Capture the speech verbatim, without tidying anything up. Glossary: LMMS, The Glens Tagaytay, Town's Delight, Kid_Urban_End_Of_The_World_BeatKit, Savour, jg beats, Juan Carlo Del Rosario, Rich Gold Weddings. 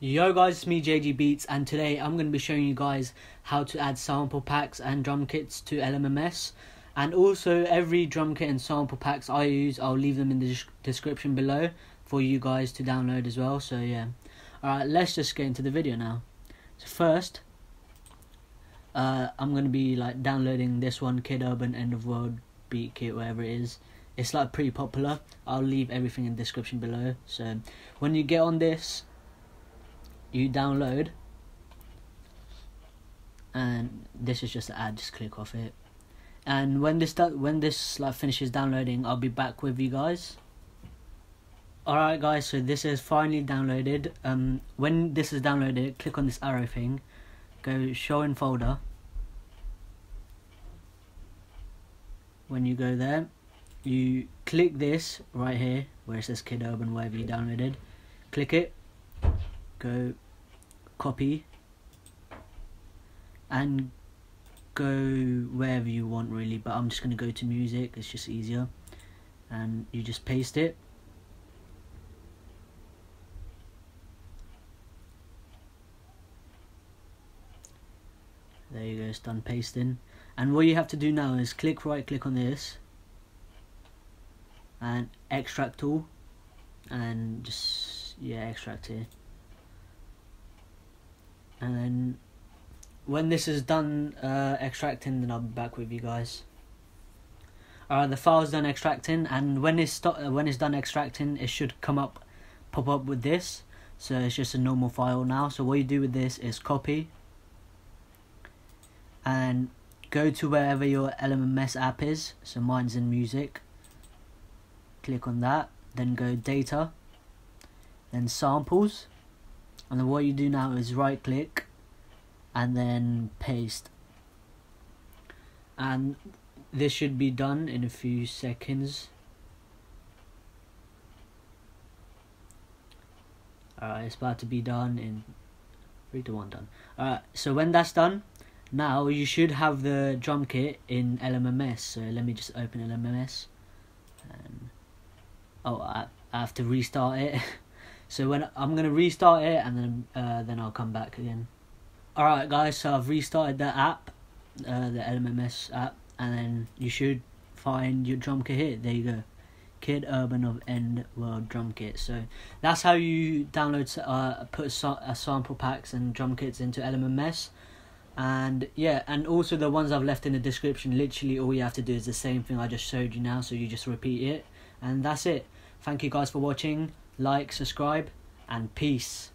Yo guys, it's me J G Beats, and today I'm going to be showing you guys how to add sample packs and drum kits to L M M S. And also, every drum kit and sample packs I use, I'll leave them in the description below for you guys to download as well. So yeah, alright, let's just get into the video now. So first, uh, I'm going to be like downloading this one, Kid Urban End of World BeatKit, whatever it is. It's like pretty popular. I'll leave everything in the description below. So when you get on this, you download, and this is just an ad, just click off it. And when this when this like finishes downloading, I'll be back with you guys. Alright guys, so this is finally downloaded. Um when this is downloaded, click on this arrow thing, go show in folder. When you go there, you click this right here where it says Kid Urban, wherever you downloaded, click it, go copy, and go wherever you want really, but I'm just going to go to music, it's just easier, and you just paste it. There you go, it's done pasting. And what you have to do now is click right click on this and extract all, and just yeah extract here. And then when this is done uh, extracting, then I'll be back with you guys. Alright, the file's done extracting, and when it's when it's done extracting, it should come up, pop up with this. So it's just a normal file now. So what you do with this is copy and go to wherever your L M M S app is. So mine's in music. Click on that, then go data, then samples. And then what you do now is right click and then paste. And this should be done in a few seconds. Alright, it's about to be done in three to one done. Alright, so when that's done, now you should have the drum kit in L M M S. So let me just open L M M S. And, oh, I, I have to restart it. So when I'm gonna restart it, and then uh, then I'll come back again. Alright guys, so I've restarted the app, uh, the L M M S app, and then you should find your drum kit here. There you go, Kid Urban of End World drum kit. So that's how you download, uh, put sa uh, sample packs and drum kits into L M M S. And yeah, and also the ones I've left in the description. Literally all you have to do is the same thing I just showed you now. So you just repeat it, and that's it. Thank you guys for watching. Like, subscribe, and peace.